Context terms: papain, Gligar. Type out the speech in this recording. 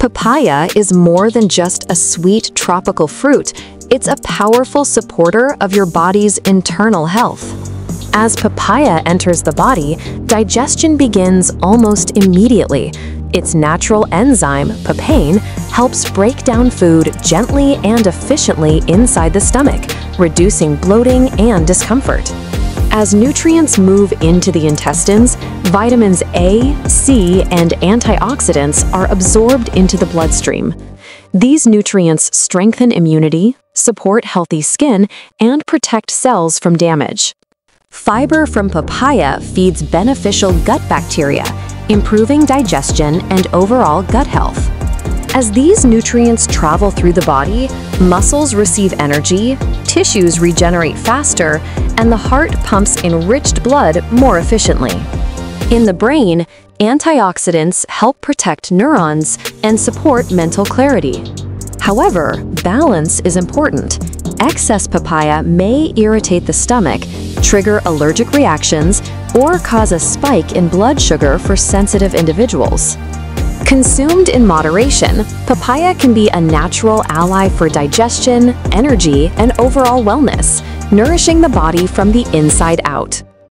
Papaya is more than just a sweet tropical fruit, it's a powerful supporter of your body's internal health. As papaya enters the body, digestion begins almost immediately. Its natural enzyme, papain, helps break down food gently and efficiently inside the stomach, reducing bloating and discomfort. As nutrients move into the intestines, vitamins A, C, and antioxidants are absorbed into the bloodstream. These nutrients strengthen immunity, support healthy skin, and protect cells from damage. Fiber from papaya feeds beneficial gut bacteria, improving digestion and overall gut health. As these nutrients travel through the body, muscles receive energy, tissues regenerate faster, and the heart pumps enriched blood more efficiently. In the brain, antioxidants help protect neurons and support mental clarity. However, balance is important. Excess papaya may irritate the stomach, trigger allergic reactions, or cause a spike in blood sugar for sensitive individuals. Consumed in moderation, papaya can be a natural ally for digestion, energy, and overall wellness, nourishing the body from the inside out.